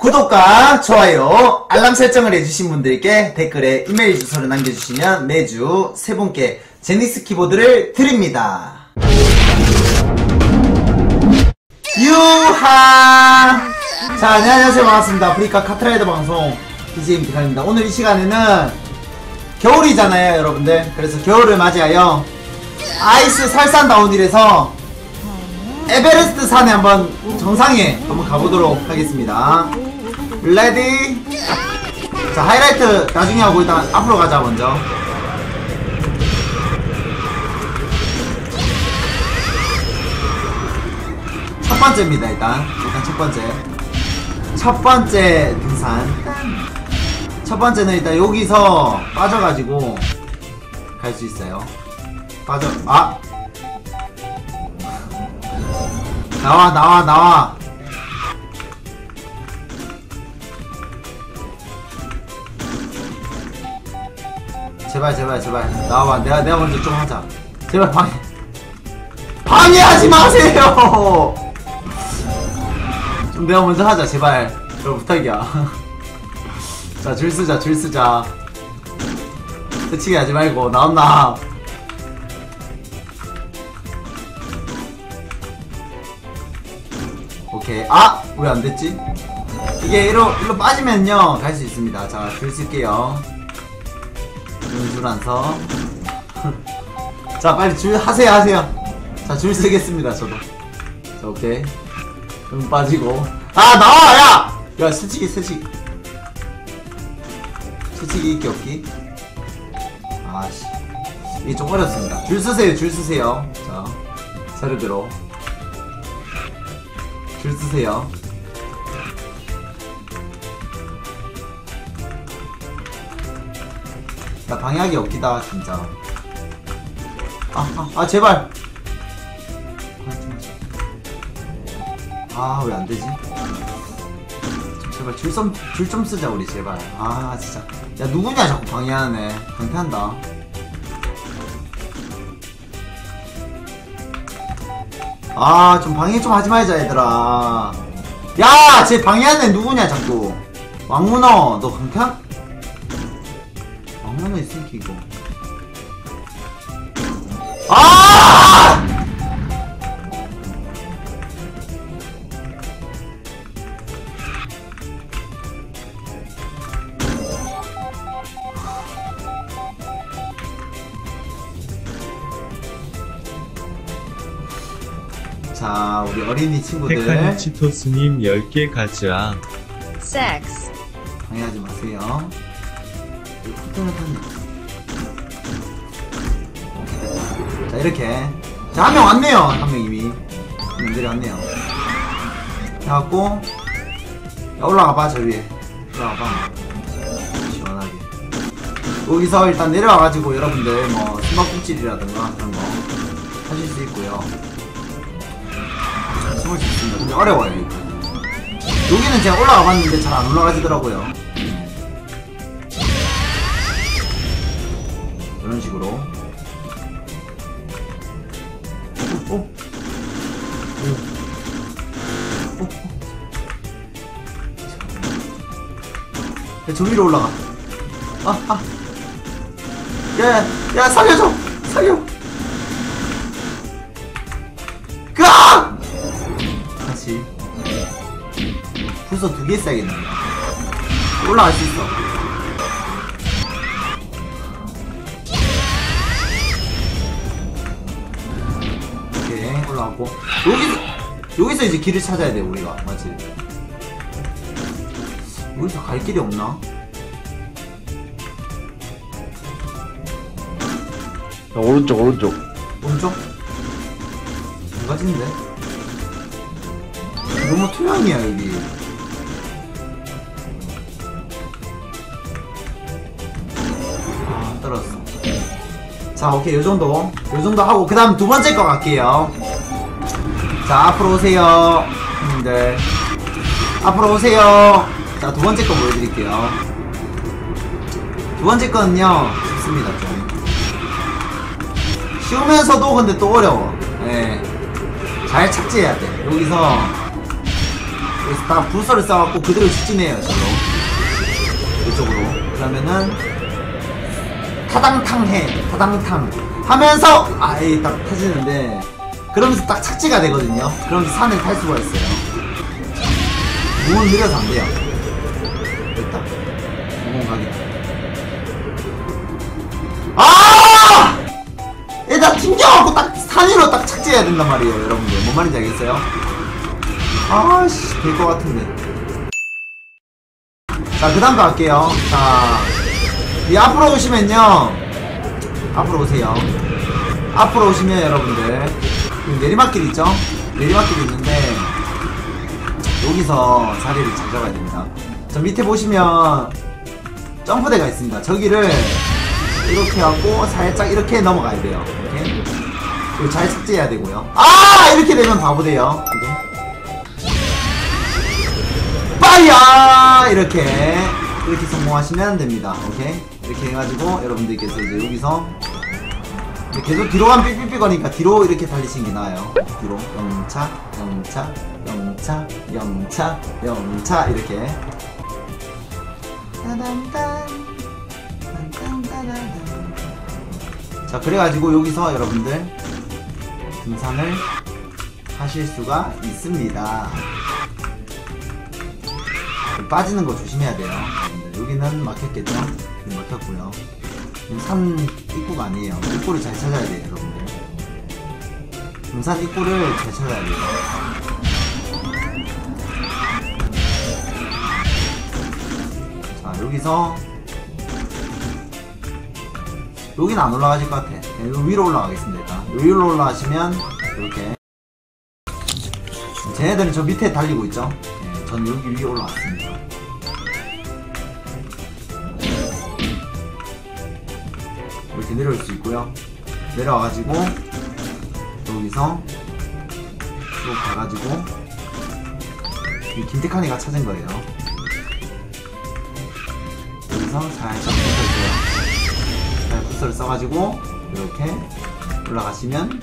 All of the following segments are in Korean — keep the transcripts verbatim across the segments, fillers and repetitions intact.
구독과 좋아요, 알람 설정을 해주신 분들께 댓글에 이메일 주소를 남겨주시면 매주 세 분께 제닉스 키보드를 드립니다. 유하! 자, 안녕하세요. 반갑습니다. 아프리카 카트라이더 방송 비지엠 디칼입니다. 오늘 이 시간에는 겨울이잖아요, 여러분들. 그래서 겨울을 맞이하여 아이스 설산다운힐에서 에베레스트 산에 한번 정상에 한번 가보도록 하겠습니다. 레디. 자, 하이라이트 나중에 하고 일단 앞으로 가자. 먼저 첫 번째입니다. 일단 일단 첫 번째 첫 번째 등산. 첫 번째는 일단 여기서 빠져가지고 갈 수 있어요. 빠져. 아, 나와 나와 나와. 제발 제발 제발 나와. 내가 내가 먼저 좀 하자. 제발 방해 방해하지 마세요. 좀 내가 먼저 하자. 제발. 그럼 부탁이야. 자, 줄 쓰자 줄 쓰자. 스치게 하지 말고 나온나. 오케이. 아! 왜 안 됐지? 이게 이로, 이로 빠지면요, 갈 수 있습니다. 자, 줄 쓸게요. 줄 안 서. 자, 빨리 줄 하세요, 하세요. 자, 줄 쓰겠습니다, 저도. 자, 오케이. 음, 빠지고. 아, 나와! 야! 야, 스치기, 스치기. 스치기 있기 없기? 아씨. 이게 좀 어렵습니다. 줄 쓰세요, 줄 쓰세요. 자, 사르비로. 줄 쓰세요. 나 방향이 없기다 진짜. 아아 아, 아, 제발. 아, 왜 안 되지? 제발 줄 좀 줄 좀 쓰자 우리 제발. 아 진짜. 야, 누구냐 자꾸 방해하네. 방해한다. 아, 좀 방해 좀 하지 말자 얘들아. 야, 쟤 방해하는 애 누구냐 자꾸. 왕문어 너 강탄? 왕문어 이 새끼 이거. 아! 자, 우리 어린이 친구들. 테카니 치토스님 열 개 가자. 섹스. 방해하지 마세요. 자, 이렇게. 자, 한 명 왔네요. 한 명 이미. 분들이 왔네요. 나왔고. 야, 올라가봐, 저 위에. 올라가봐. 시원하게. 여기서 일단 내려와가지고 여러분들 뭐, 숨바꼭질이라든가 그런 거 하실 수 있고요. 숨을 수 있습니다. 근데 어려워요. 여기는 제가 올라가 봤는데 잘 안 올라가지더라고요. 이런 식으로. 어? 어? 어? 야, 저 위로 올라가. 아, 아. 야, 야, 야, 살려줘! 살려! 벌써 두 개 써야겠네. 올라갈 수 있어. 오케이, 올라가고. 여기서, 여기서 이제 길을 찾아야 돼, 우리가. 맞지? 여기서 갈 길이 없나? 야, 오른쪽, 오른쪽. 오른쪽? 안 가지는데? 너무 투명이야, 여기. 자, 오케이. 요정도 요정도 하고 그 다음 두번째 거 갈게요. 자, 앞으로 오세요 형님들. 앞으로 오세요. 자, 두번째 거 보여드릴게요. 두번째 거는요 쉽습니다. 좀 쉬우면서도 근데 또 어려워. 예, 잘 착지해야 돼. 여기서 그래서 다 불서를 쌓았고 그대로 직진해요. 저로 이쪽으로. 그러면은 타당탕 해. 타당탕 하면서 아예 딱 터지는데 그러면서 딱 착지가 되거든요. 그러면서 산을 탈 수가 있어요. 무은 느려서 안 돼요. 됐다. 무공 가겠다. 아! 얘다 튕겨갖고 딱 산으로 딱 착지해야 된단 말이에요. 여러분들 뭔 말인지 알겠어요? 아씨 될 것 같은데. 자 그 다음 거 할게요. 자 이 앞으로 오시면요, 앞으로 오세요. 앞으로 오시면 여러분들 내리막길 있죠? 내리막길이 있는데 여기서 자리를 잘 잡아야 됩니다. 저 밑에 보시면 점프대가 있습니다. 저기를 이렇게 하고 살짝 이렇게 넘어가야 돼요. 이렇게. 그리고 잘 착지해야 되고요. 아 이렇게 되면 바보돼요. 이렇게 빠이야 이렇게 이렇게 성공하시면 됩니다. 오케이. 이렇게 해가지고 여러분들께서 이제 여기서 계속 뒤로 가면 삐삐삐 거니까 뒤로 이렇게 달리시는 게 나아요. 뒤로 영차 영차 영차 영차 영차 이렇게 따단단. 자 그래가지고 여기서 여러분들 등산을 하실 수가 있습니다. 빠지는 거 조심해야 돼요. 여기는 막혔겠죠? 막혔고요. 산 입구가 아니에요. 입구를 잘 찾아야 돼요, 여러분들. 등산 입구를 잘 찾아야 돼요. 자 여기서 여기는 안 올라가실 것 같아. 여기 위로 올라가겠습니다. 일단 위로 올라가시면 이렇게 쟤네들은 저 밑에 달리고 있죠. 네, 전 여기 위에 올라왔습니다. 이렇게 내려올 수 있고요. 내려와가지고 여기서 쭉 가가지고 이 김태칸이가 찾은 거예요. 여기서 살짝 붙어있어요. 붓을 써가지고 이렇게 올라가시면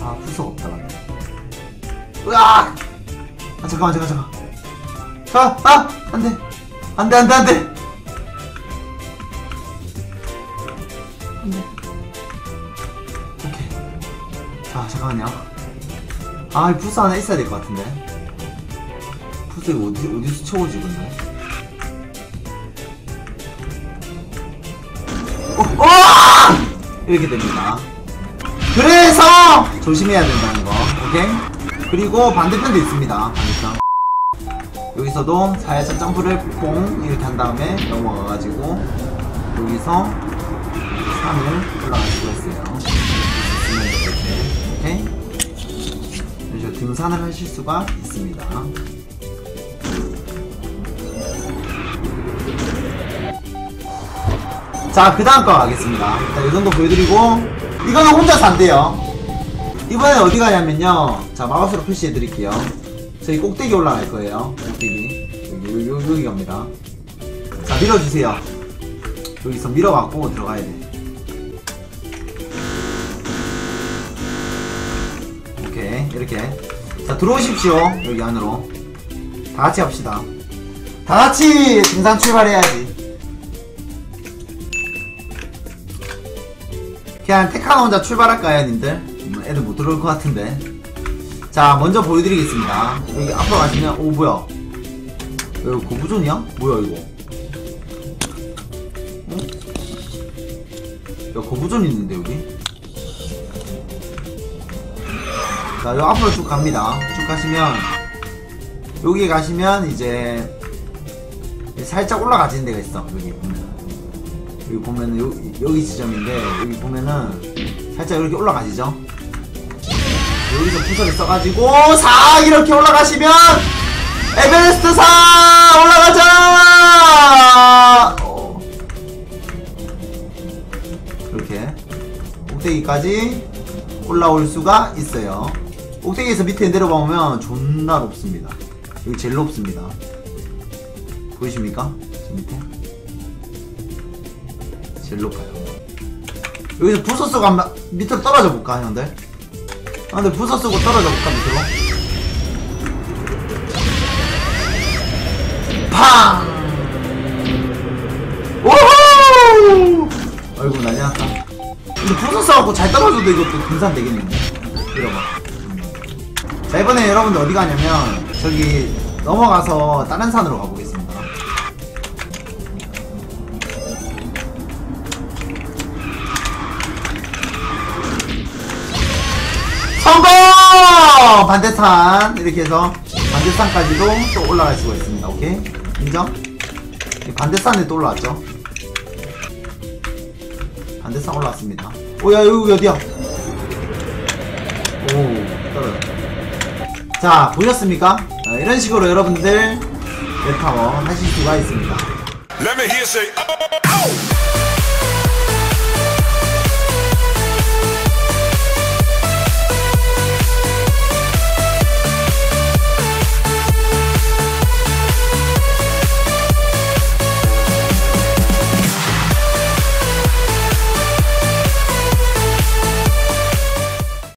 아 붓소가 없다. 으아! 아 잠깐만 잠깐 잠깐 아! 아! 안돼 안돼 안돼 안돼 안돼. 오케이. 자 잠깐만요. 아 이 붓소 하나 있어야 될 것 같은데 붓소 이거 어디, 어디서 채워지 근데 이렇게 됩니다. 그래서 조심해야 된다는 거. 오케이? 그리고 반대편도 있습니다. 반대편. 여기서도 살짝 점프를 퐁 이렇게 한 다음에 넘어가가지고 여기서 산을 올라갈 수가 있어요. 이렇게. 오케이? 그래서 등산을 하실 수가 있습니다. 자 그 다음 거 가겠습니다. 일단 요정도 보여드리고 이거는 혼자서 안돼요. 이번엔 어디 가냐면요, 자 마우스로 표시해드릴게요. 저희 꼭대기 올라갈 거예요. 꼭대기 여기, 여기, 여기 갑니다. 자 밀어주세요. 여기서 밀어갖고 들어가야 돼. 오케이 이렇게. 자 들어오십시오. 여기 안으로 다같이 합시다. 다같이 등산 출발해야지. 그냥 테카노 혼자 출발할까요, 님들? 애들 못 들어올 것 같은데. 자, 먼저 보여드리겠습니다. 여기 앞으로 가시면, 오, 뭐야? 이거 고부존이야? 뭐야, 이거? 응? 야, 고부존 있는데, 여기? 자, 여기 앞으로 쭉 갑니다. 쭉 가시면, 여기 가시면, 이제, 살짝 올라가지는 데가 있어, 여기 보면. 여기 보면은 여기, 여기 지점인데 여기 보면은 살짝 이렇게 올라가시죠. 여기서 부서를 써가지고 사 이렇게 올라가시면 에베레스트 사 올라가자. 어. 이렇게 꼭대기까지 올라올 수가 있어요. 꼭대기에서 밑에 내려보면 존나 높습니다. 여기 제일 높습니다. 보이십니까? 저 밑에 제일 높아요. 여기서 부서서 한번 밑으로 떨어져 볼까, 형들? 아 근데 부서 쓰고 떨어져 볼까 밑으로? 팡! 오호! 아이고 난리 났다. 근데 부서 써갖고 잘 떨어져도 이것도 분산 되겠는데? 이러봐. 자 이번에 여러분들 어디 가냐면 저기 넘어가서 다른 산으로 가보겠습니다. 성공! 반대산 이렇게 해서 반대산까지도 또 올라갈 수가 있습니다. 오케이? 인정? 반대산에 또 올라왔죠? 반대산 올라왔습니다. 오야 여기 어디야? 오 떨어졌다. 자 보셨습니까? 자, 이런 식으로 여러분들 맵타워 하실 수가 있습니다. Let me hear say, oh, oh.